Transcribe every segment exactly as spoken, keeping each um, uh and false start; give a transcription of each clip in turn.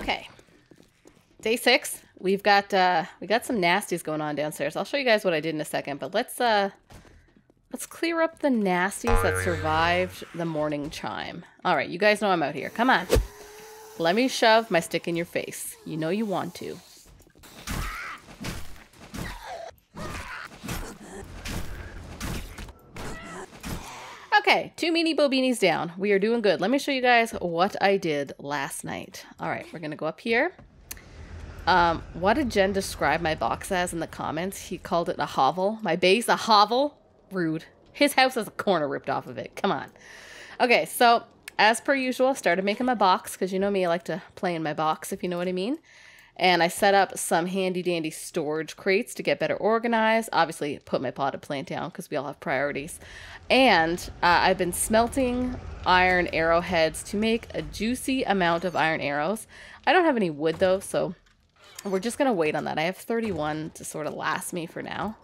Okay. Day six. We've got uh, we got some nasties going on downstairs. I'll show you guys what I did in a second, but let's uh, let's clear up the nasties that survived the morning chime. All right, you guys know I'm out here. Come on. Let me shove my stick in your face. You know you want to. Okay, two meanie bobeanies down. We are doing good. Let me show you guys what I did last night. All right, we're going to go up here. Um, what did Jen describe my box as in the comments? He called it a hovel. My base, a hovel? Rude. His house has a corner ripped off of it. Come on. Okay, so as per usual, I started making my box because you know me, I like to play in my box, if you know what I mean. And I set up some handy-dandy storage crates to get better organized. Obviously, put my potted plant down because we all have priorities. And uh, I've been smelting iron arrowheads to make a juicy amount of iron arrows. I don't have any wood, though, so we're just going to wait on that. I have thirty-one to sort of last me for now.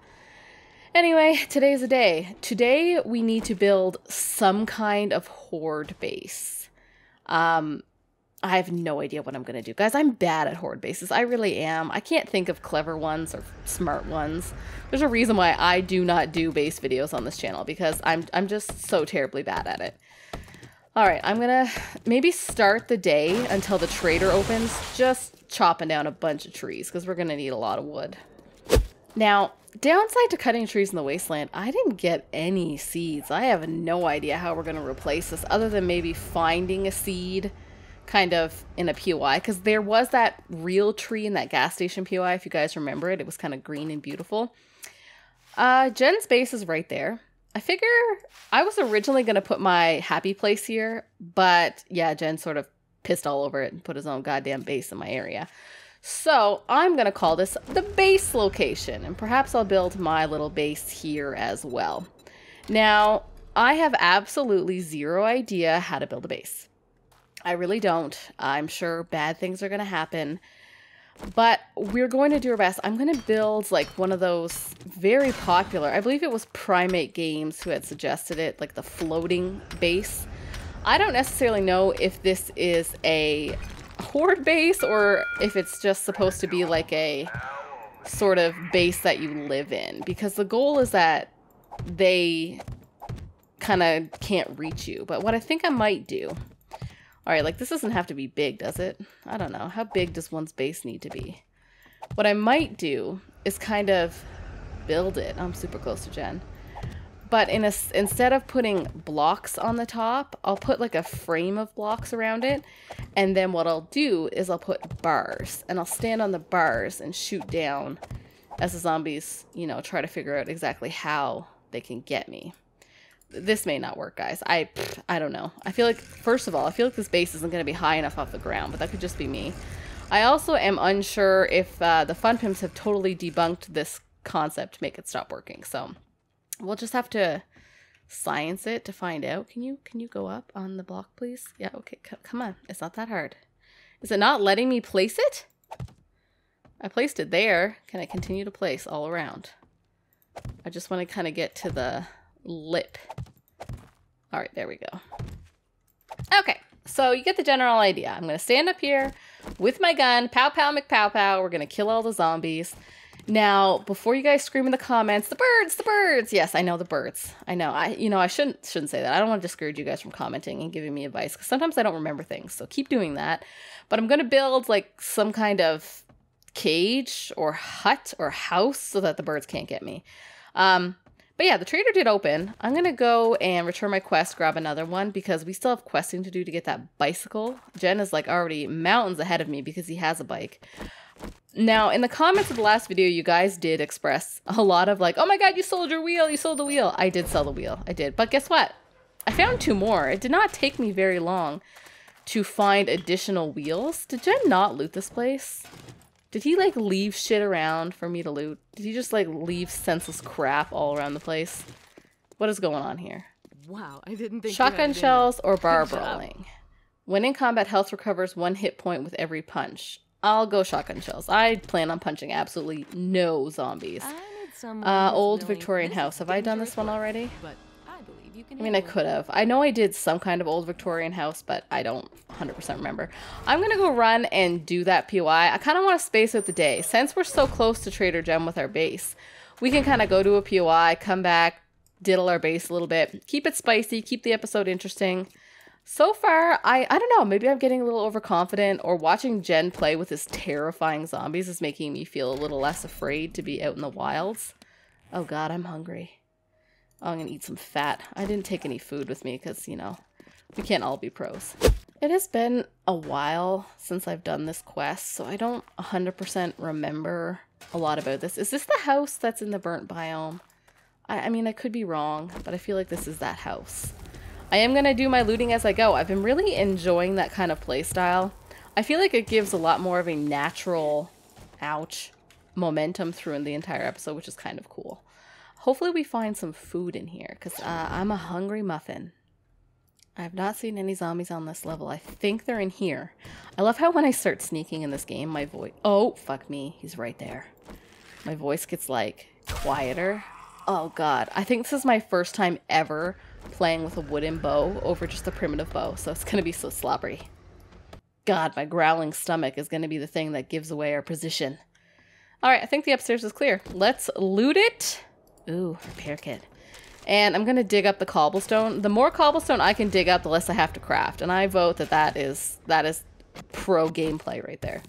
Anyway, today's the day. Today, we need to build some kind of horde base. Um... I have no idea what I'm going to do. Guys, I'm bad at horde bases. I really am. I can't think of clever ones or smart ones. There's a reason why I do not do base videos on this channel because I'm, I'm just so terribly bad at it. All right, I'm going to maybe start the day until the trader opens just chopping down a bunch of trees because we're going to need a lot of wood. Now, downside to cutting trees in the wasteland, I didn't get any seeds. I have no idea how we're going to replace this other than maybe finding a seed kind of in a P O I, because there was that real tree in that gas station P O I, if you guys remember it. It was kind of green and beautiful. Uh, Jen's base is right there. I figure I was originally going to put my happy place here, but yeah, Jen sort of pissed all over it and put his own goddamn base in my area. So I'm going to call this the base location, and perhaps I'll build my little base here as well. Now, I have absolutely zero idea how to build a base. I really don't. I'm sure bad things are going to happen, but we're going to do our best. I'm going to build like one of those very popular, I believe it was Primate Games who had suggested it, like the floating base. I don't necessarily know if this is a horde base or if it's just supposed to be like a sort of base that you live in, because the goal is that they kind of can't reach you. But what I think I might do, all right, like this doesn't have to be big, does it? I don't know. How big does one's base need to be? What I might do is kind of build it. I'm super close to Jen. But in a, instead of putting blocks on the top, I'll put like a frame of blocks around it. And then what I'll do is I'll put bars. And I'll stand on the bars and shoot down as the zombies, you know, try to figure out exactly how they can get me. This may not work, guys. I pff, I don't know. I feel like, first of all, I feel like this base isn't going to be high enough off the ground, but that could just be me. I also am unsure if uh, the Fun Pimps have totally debunked this concept to make it stop working. So we'll just have to science it to find out. Can you can you go up on the block, please? Yeah, okay. C come on. It's not that hard. Is it not letting me place it? I placed it there. Can I continue to place all around? I just want to kind of get to the lip. All right, there we go. Okay, so you get the general idea. I'm gonna stand up here with my gun, pow pow McPow pow. We're gonna kill all the zombies. Now, before you guys scream in the comments, the birds, the birds. Yes, I know the birds. I know. I you know I shouldn't shouldn't say that. I don't want to discourage you guys from commenting and giving me advice because sometimes I don't remember things. So keep doing that. But I'm gonna build like some kind of cage or hut or house so that the birds can't get me. Um, But yeah, the trader did open. I'm going to go and return my quest, grab another one, because we still have questing to do to get that bicycle. Jen is like already mountains ahead of me because he has a bike. Now, in the comments of the last video, you guys did express a lot of like, oh my god, you sold your wheel, you sold the wheel. I did sell the wheel, I did. But guess what? I found two more. It did not take me very long to find additional wheels. Did Jen not loot this place? Did he, like, leave shit around for me to loot? Did he just, like, leave senseless crap all around the place? What is going on here? Wow, I didn't think... Shotgun shells or bar brawling? When in combat, health recovers one hit point with every punch. I'll go shotgun shells. I plan on punching absolutely no zombies. Uh, old Victorian house. Have I done this one already? I believe you can. I mean, I could have. I know I did some kind of old Victorian house, but I don't one hundred percent remember. I'm going to go run and do that P O I. I kind of want to space out the day. Since we're so close to Trader Gem with our base, we can kind of go to a P O I, come back, diddle our base a little bit. Keep it spicy. Keep the episode interesting. So far, I, I don't know. Maybe I'm getting a little overconfident, or watching Jen play with his terrifying zombies is making me feel a little less afraid to be out in the wilds. Oh god, I'm hungry. Oh, I'm gonna eat some fat. I didn't take any food with me because, you know, we can't all be pros. It has been a while since I've done this quest, so I don't one hundred percent remember a lot about this. Is this the house that's in the burnt biome? I, I mean, I could be wrong, but I feel like this is that house. I am gonna do my looting as I go. I've been really enjoying that kind of playstyle. I feel like it gives a lot more of a natural, ouch, momentum through the entire episode, which is kind of cool. Hopefully we find some food in here, because uh, I'm a hungry muffin. I have not seen any zombies on this level. I think they're in here. I love how when I start sneaking in this game, my voice... Oh, fuck me. He's right there. My voice gets, like, quieter. Oh, God. I think this is my first time ever playing with a wooden bow over just a primitive bow, so it's going to be so slobbery. God, my growling stomach is going to be the thing that gives away our position. All right, I think the upstairs is clear. Let's loot it. Ooh, repair kit. And I'm going to dig up the cobblestone. The more cobblestone I can dig up, the less I have to craft. And I vote that that is, that is pro gameplay right there.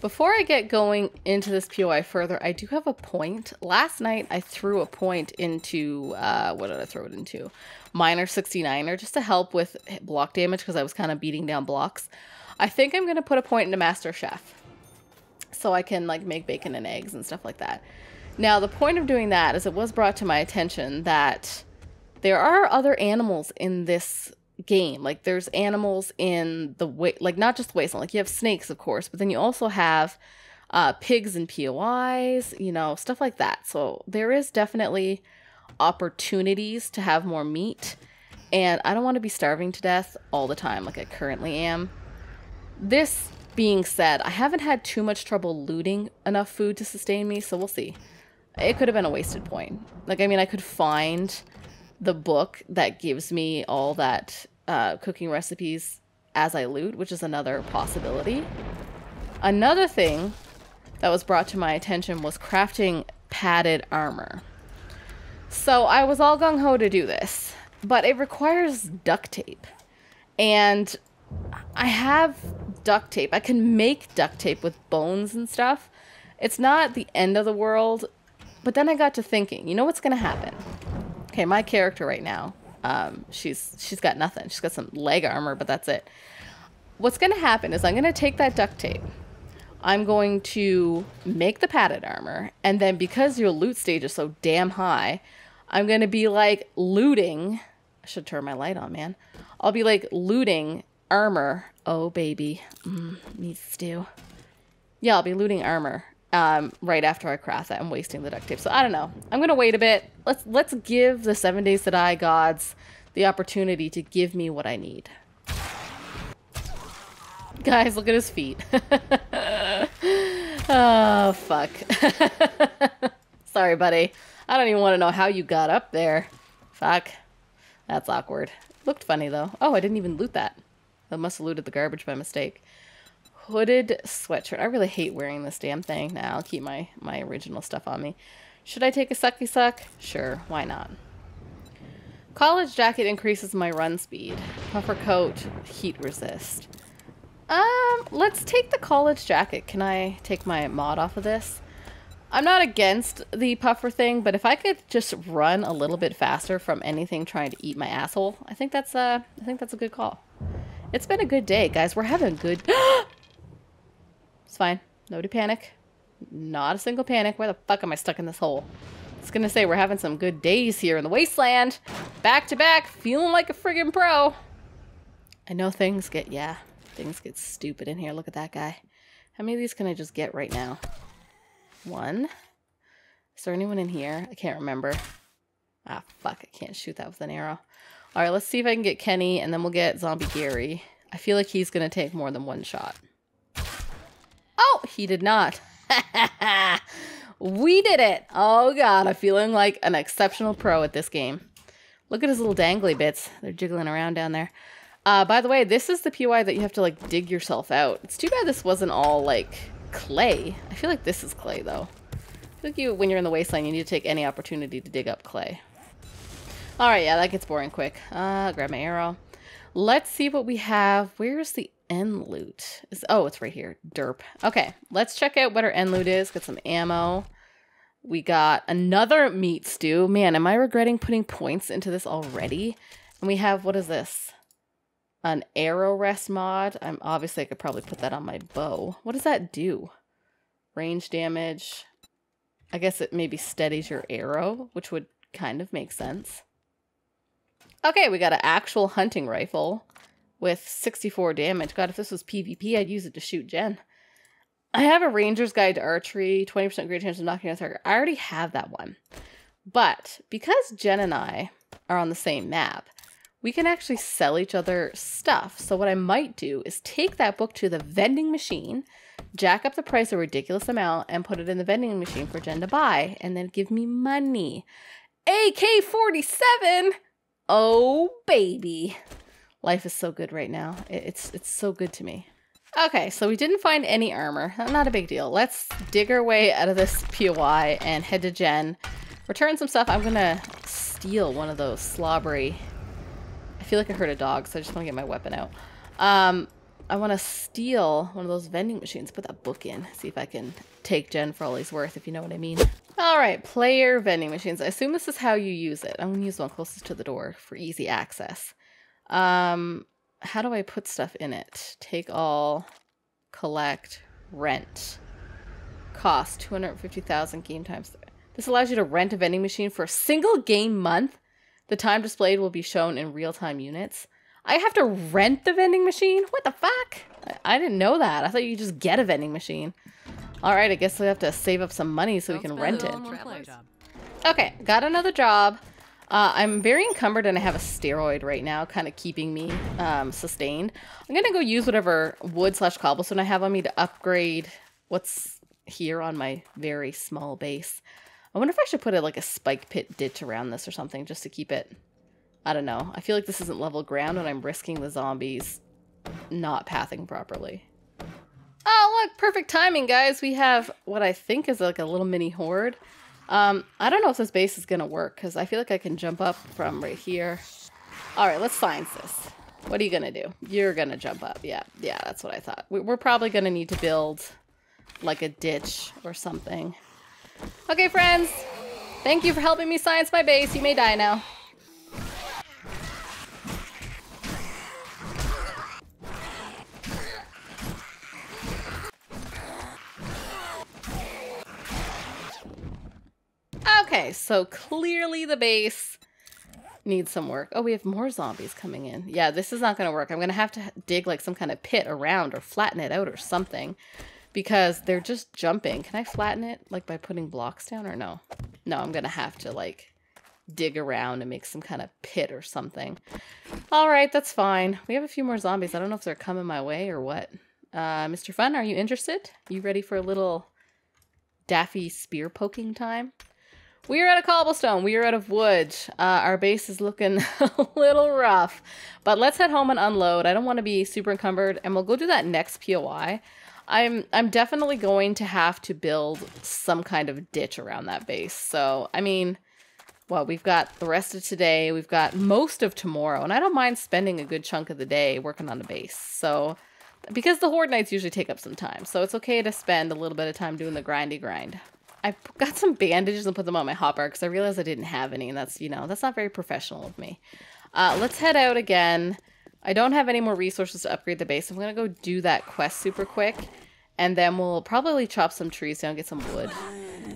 Before I get going into this P O I further, I do have a point. Last night, I threw a point into, uh, what did I throw it into? Miner sixty-niner, just to help with block damage, because I was kind of beating down blocks. I think I'm going to put a point into MasterChef, so I can, like, make bacon and eggs and stuff like that. Now, the point of doing that is it was brought to my attention that there are other animals in this game. Like, there's animals in the way, like, not just wasteland. Like, you have snakes, of course, but then you also have uh pigs and P O Is, you know, stuff like that. So there is definitely opportunities to have more meat, and I don't want to be starving to death all the time like I currently am. This being said, I haven't had too much trouble looting enough food to sustain me, so we'll see. It could have been a wasted point. Like, I mean, I could find the book that gives me all that uh, cooking recipes as I loot, which is another possibility. Another thing that was brought to my attention was crafting padded armor. So I was all gung-ho to do this, but it requires duct tape. And I have duct tape. I can make duct tape with bones and stuff. It's not the end of the world, but then I got to thinking, you know what's gonna happen? Okay, my character right now, um, she's she's got nothing. She's got some leg armor, but that's it. What's going to happen is I'm going to take that duct tape. I'm going to make the padded armor. And then because your loot stage is so damn high, I'm going to be, like, looting. I should turn my light on, man. I'll be, like, looting armor. Oh, baby. Mm, needs stew. Yeah, I'll be looting armor. Um, right after I craft that, I'm wasting the duct tape. So I don't know. I'm going to wait a bit. Let's let's give the seven Days to Die gods the opportunity to give me what I need. Guys, look at his feet. Oh, fuck. Sorry, buddy. I don't even want to know how you got up there. Fuck. That's awkward. Looked funny, though. Oh, I didn't even loot that. I must have looted the garbage by mistake. Hooded sweatshirt. I really hate wearing this damn thing. Now nah, I'll keep my my original stuff on me. Should I take a sucky suck? Sure, why not? College jacket increases my run speed. Puffer coat, heat resist. Um, let's take the college jacket. Can I take my mod off of this? I'm not against the puffer thing, but if I could just run a little bit faster from anything trying to eat my asshole, I think that's a I think that's a good call. It's been a good day, guys. We're having good. It's fine. Nobody panic. Not a single panic. Where the fuck am I stuck in this hole? It's gonna say we're having some good days here in the wasteland. Back to back, feeling like a friggin' pro. I know things get, yeah, things get stupid in here. Look at that guy. How many of these can I just get right now? One. Is there anyone in here? I can't remember. Ah, fuck. I can't shoot that with an arrow. All right, let's see if I can get Kenny, and then we'll get Zombie Gary. I feel like he's gonna take more than one shot. He did not. We did it. Oh God, I'm feeling like an exceptional pro at this game. Look at his little dangly bits. They're jiggling around down there. Uh, by the way, this is the P Y that you have to like dig yourself out. It's too bad this wasn't all like clay. I feel like this is clay though. I think you, when you're in the wasteland, you need to take any opportunity to dig up clay. All right, yeah, that gets boring quick. Uh, grab my arrow. Let's see what we have. Where's the end loot? It's, oh, it's right here. Derp. Okay, let's check out what our end loot is. Get some ammo. We got another meat stew. Man, am I regretting putting points into this already? And we have, what is this? An arrow rest mod. I'm obviously I could probably put that on my bow. What does that do? Range damage. I guess it maybe steadies your arrow, which would kind of make sense. Okay, we got an actual hunting rifle with sixty-four damage. God, if this was PvP, I'd use it to shoot Jen. I have a ranger's guide to archery, twenty percent greater chance of knocking down a target. I already have that one. But because Jen and I are on the same map, we can actually sell each other stuff. So what I might do is take that book to the vending machine, jack up the price a ridiculous amount, and put it in the vending machine for Jen to buy, and then give me money. A K forty-seven! Oh, baby. Life is so good right now. It's, it's so good to me. Okay, so we didn't find any armor. Not a big deal. Let's dig our way out of this P O I and head to Jen. Return some stuff. I'm going to steal one of those slobbery... I feel like I heard a dog, so I just want to get my weapon out. Um, I want to steal one of those vending machines. Put that book in. See if I can take Jen for all he's worth, if you know what I mean. All right, player vending machines. I assume this is how you use it. I'm going to use one closest to the door for easy access. Um, how do I put stuff in it? Take all, collect, rent. Cost, two hundred fifty thousand game times. This allows you to rent a vending machine for a single game month. The time displayed will be shown in real-time units. I have to rent the vending machine? What the fuck? I, I didn't know that. I thought you could just get a vending machine. All right, I guess we have to save up some money so we can rent it. Okay, got another job. Uh, I'm very encumbered and I have a steroid right now, kind of keeping me um, sustained. I'm gonna go use whatever wood slash cobblestone I have on me to upgrade what's here on my very small base. I wonder if I should put a, like a spike pit ditch around this or something just to keep it... I don't know. I feel like this isn't level ground and I'm risking the zombies not pathing properly. Oh, look! Perfect timing, guys! We have what I think is like a little mini horde. Um, I don't know if this base is gonna work because I feel like I can jump up from right here. Alright, let's science this. What are you gonna do? You're gonna jump up. Yeah, yeah, that's what I thought. We're probably gonna need to build like a ditch or something. Okay, friends. Thank you for helping me science my base. You may die now. Okay, so clearly the base needs some work. Oh, we have more zombies coming in. Yeah, this is not going to work. I'm going to have to dig like some kind of pit around or flatten it out or something. Because they're just jumping. Can I flatten it, like, by putting blocks down or no? No, I'm gonna have to, like, dig around and make some kind of pit or something. Alright, that's fine. We have a few more zombies. I don't know if they're coming my way or what. Uh, Mister Fun, are you interested? You ready for a little daffy spear poking time? We are out of cobblestone. We are out of wood. Uh, our base is looking a little rough. But let's head home and unload. I don't want to be super encumbered. And we'll go do that next P O I. I'm I'm definitely going to have to build some kind of ditch around that base. So, I mean, well, we've got the rest of today. We've got most of tomorrow. And I don't mind spending a good chunk of the day working on the base. So, because the horde nights usually take up some time. So, it's okay to spend a little bit of time doing the grindy grind. I got some bandages and put them on my hotbar because I realized I didn't have any. And that's, you know, that's not very professional of me. Uh, let's head out again. I don't have any more resources to upgrade the base. I'm going to go do that quest super quick. And then we'll probably chop some trees down, get some wood.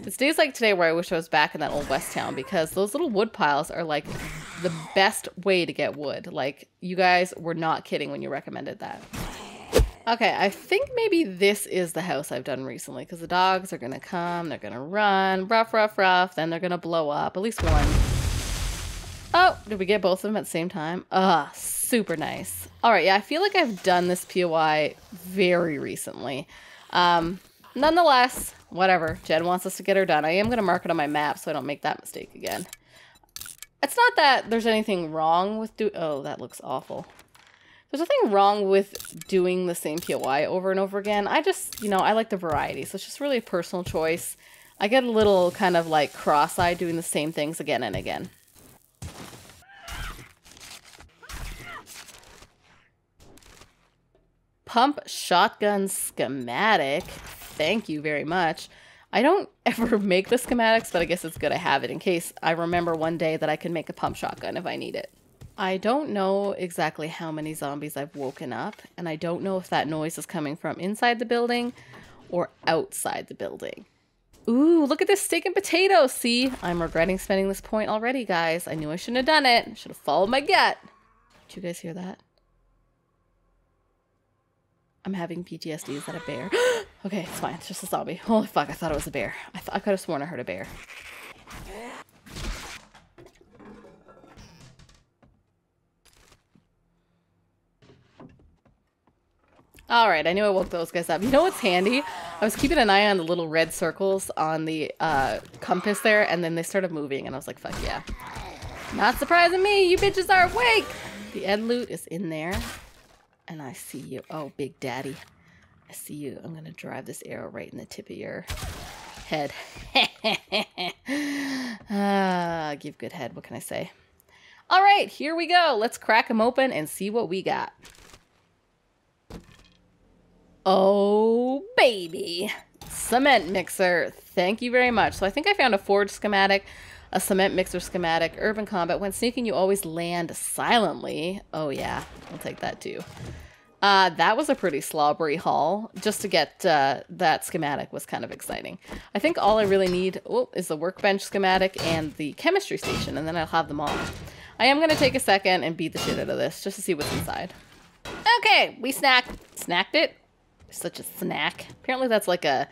It's days like today where I wish I was back in that old West Town because those little wood piles are like the best way to get wood. Like, you guys were not kidding when you recommended that. Okay, I think maybe this is the house I've done recently because the dogs are going to come, they're going to run, rough, rough, rough, then they're going to blow up, at least one. Oh, did we get both of them at the same time? Ah, super nice. All right, yeah, I feel like I've done this P O I very recently. Um, nonetheless, whatever. Jen wants us to get her done. I am going to mark it on my map so I don't make that mistake again. It's not that there's anything wrong with do- Oh, that looks awful. There's nothing wrong with doing the same P O I over and over again. I just, you know, I like the variety. So it's just really a personal choice. I get a little kind of like cross-eyed doing the same things again and again. Pump shotgun schematic. Thank you very much. I don't ever make the schematics, but I guess it's good I have it in case I remember one day that I can make a pump shotgun if I need it. I don't know exactly how many zombies I've woken up, and I don't know if that noise is coming from inside the building or outside the building. Ooh, look at this steak and potato. See, I'm regretting spending this point already, guys. I knew I shouldn't have done it. I should have followed my gut. Did you guys hear that? I'm having P T S D. Is that a bear? Okay, it's fine. It's just a zombie. Holy fuck, I thought it was a bear. I, th I could have sworn I heard a bear. Alright, I knew I woke those guys up. You know what's handy? I was keeping an eye on the little red circles on the uh, compass there, and then they started moving, and I was like, fuck yeah. Not surprising me! You bitches are awake! The ed loot is in there, and I see you. Oh, Big Daddy. I see you. I'm gonna drive this arrow right in the tip of your head. uh, give good head, what can I say? Alright, here we go! Let's crack them open and see what we got. Oh, baby. Cement mixer. Thank you very much. So I think I found a forge schematic, a cement mixer schematic, urban combat. When sneaking, you always land silently. Oh, yeah. I'll take that, too. Uh, that was a pretty slobbery haul. Just to get uh, that schematic was kind of exciting. I think all I really need oh, is the workbench schematic and the chemistry station, and then I'll have them all. I am going to take a second and beat the shit out of this just to see what's inside. Okay, we snacked. Snacked it. Such a snack. Apparently that's like a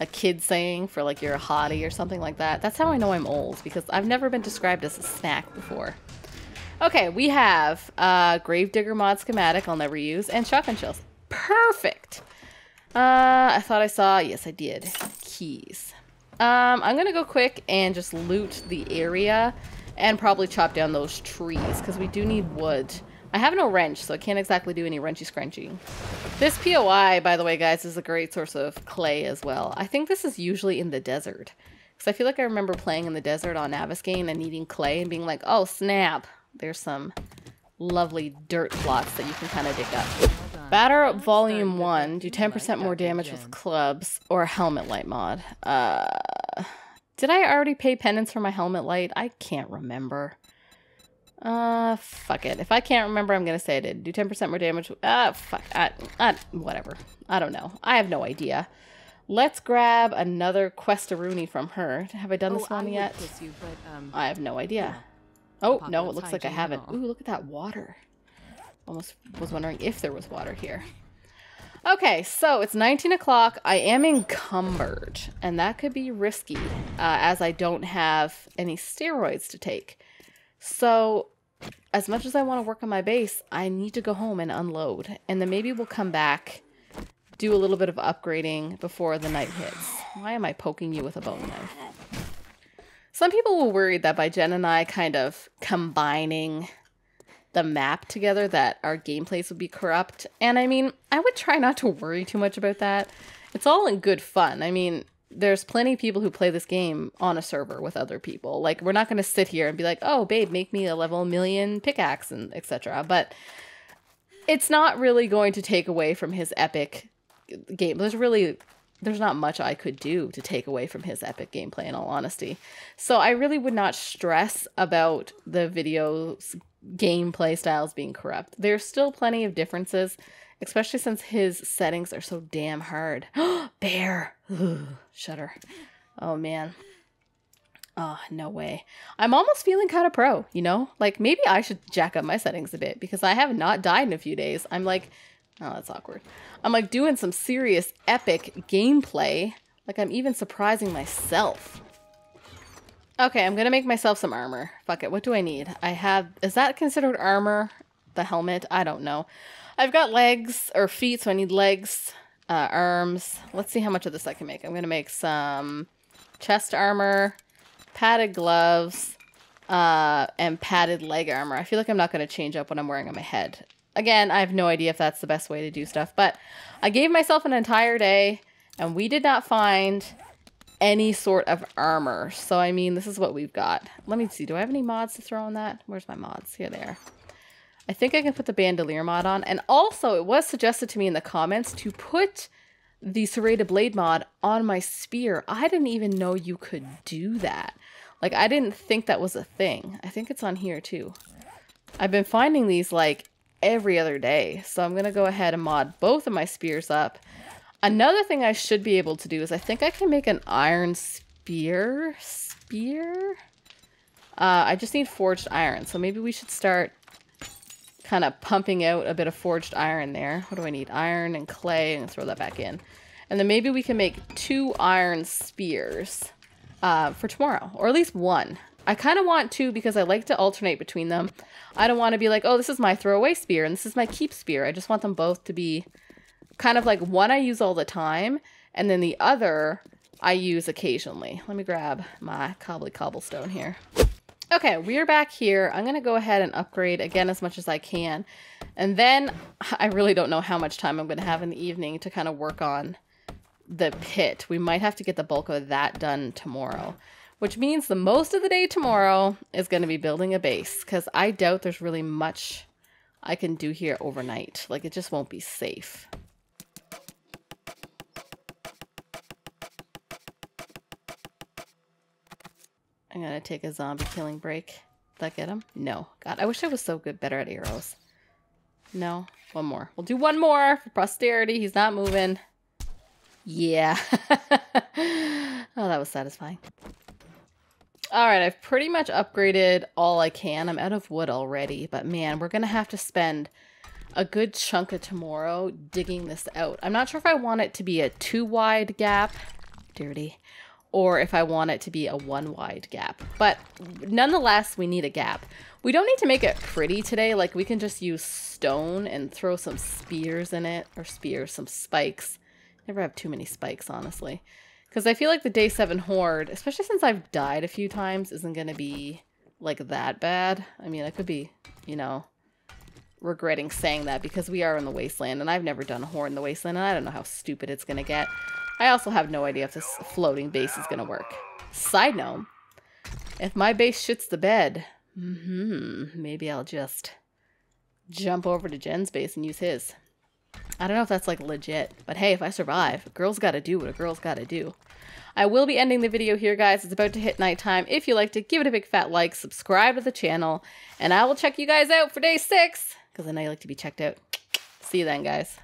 a kid saying for like you're a hottie or something like that. That's how I know I'm old, because I've never been described as a snack before. Okay, we have uh, Gravedigger mod schematic I'll never use and shotgun shells. Perfect! Uh, I thought I saw... Yes, I did. Keys. Um, I'm gonna go quick and just loot the area and probably chop down those trees because we do need wood. I have no wrench, so I can't exactly do any wrenchy scrunching. This P O I, by the way, guys, is a great source of clay as well. I think this is usually in the desert. Because I feel like I remember playing in the desert on Navisgain and needing clay and being like, oh, snap. There's some lovely dirt plots that you can kind of dig up. Batter Volume one. Do ten percent more damage with clubs or a helmet light mod. Uh, did I already pay penance for my helmet light? I can't remember. Uh, fuck it. If I can't remember, I'm gonna say I did. Do ten percent more damage. Ah, uh, fuck. I, I, whatever. I don't know. I have no idea. Let's grab another Questaroonie from her. Have I done oh, this one I yet? You, but, um, I have no idea. Yeah. Oh, no, it looks like I haven't. Ooh, look at that water. Almost was wondering if there was water here. Okay, so it's nineteen o'clock. I am encumbered, and that could be risky, uh, as I don't have any steroids to take. So, as much as I want to work on my base, I need to go home and unload. And then maybe we'll come back, do a little bit of upgrading before the night hits. Why am I poking you with a bone knife? Some people were worried that by Jen and I kind of combining the map together that our gameplays would be corrupt. And I mean, I would try not to worry too much about that. It's all in good fun. I mean... There's plenty of people who play this game on a server with other people. Like, we're not going to sit here and be like, oh, babe, make me a level million pickaxe and et cetera. But it's not really going to take away from his epic game. There's really, there's not much I could do to take away from his epic gameplay, in all honesty. So I really would not stress about the video's gameplay styles being corrupt. There's still plenty of differences. Especially since his settings are so damn hard. Bear! Ugh, shudder. Oh, man. Oh, no way. I'm almost feeling kind of pro, you know? Like, maybe I should jack up my settings a bit because I have not died in a few days. I'm like, oh, that's awkward. I'm like doing some serious epic gameplay. Like, I'm even surprising myself. Okay, I'm gonna make myself some armor. Fuck it, what do I need? I have... Is that considered armor? The helmet? I don't know. I've got legs, or feet, so I need legs, uh, arms. Let's see how much of this I can make. I'm going to make some chest armor, padded gloves, uh, and padded leg armor. I feel like I'm not going to change up what I'm wearing on my head. Again, I have no idea if that's the best way to do stuff, but I gave myself an entire day and we did not find any sort of armor. So, I mean, this is what we've got. Let me see. Do I have any mods to throw on that? Where's my mods? Here they are. I think I can put the bandolier mod on. And also, it was suggested to me in the comments to put the serrated blade mod on my spear. I didn't even know you could do that. Like, I didn't think that was a thing. I think it's on here, too. I've been finding these, like, every other day. So I'm going to go ahead and mod both of my spears up. Another thing I should be able to do is I think I can make an iron spear. Spear? Uh, I just need forged iron. So maybe we should start kind of pumping out a bit of forged iron there. What do I need? Iron and clay. I'm going to throw that back in. And then maybe we can make two iron spears uh, for tomorrow. Or at least one. I kind of want two because I like to alternate between them. I don't want to be like, oh, this is my throwaway spear and this is my keep spear. I just want them both to be kind of like one I use all the time and then the other I use occasionally. Let me grab my cobbly cobblestone here. Okay, we're back here. I'm going to go ahead and upgrade again as much as I can. And then I really don't know how much time I'm going to have in the evening to kind of work on the pit. We might have to get the bulk of that done tomorrow, which means the most of the day tomorrow is going to be building a base because I doubt there's really much I can do here overnight. Like, it just won't be safe. I'm gonna take a zombie killing break. Did that get him? No. God, I wish I was so good, better at arrows. No. One more. We'll do one more for posterity. He's not moving. Yeah. Oh, that was satisfying. All right, I've pretty much upgraded all I can. I'm out of wood already, but man, we're gonna have to spend a good chunk of tomorrow digging this out. I'm not sure if I want it to be a two wide gap. Dirty. Or if I want it to be a one wide gap. But nonetheless, we need a gap. We don't need to make it pretty today. Like, we can just use stone and throw some spears in it. Or spears, some spikes. Never have too many spikes, honestly. Because I feel like the day seven horde, especially since I've died a few times, isn't going to be, like, that bad. I mean, I could be, you know, regretting saying that because we are in the wasteland. And I've never done a horde in the wasteland. And I don't know how stupid it's going to get. I also have no idea if this floating base is going to work. Side note, if my base shits the bed, mm-hmm, maybe I'll just jump over to Jen's base and use his. I don't know if that's like legit, but hey, if I survive, a girl's got to do what a girl's got to do. I will be ending the video here, guys. It's about to hit nighttime. If you liked it, give it a big fat like, subscribe to the channel, and I will check you guys out for day six because I know you like to be checked out. See you then, guys.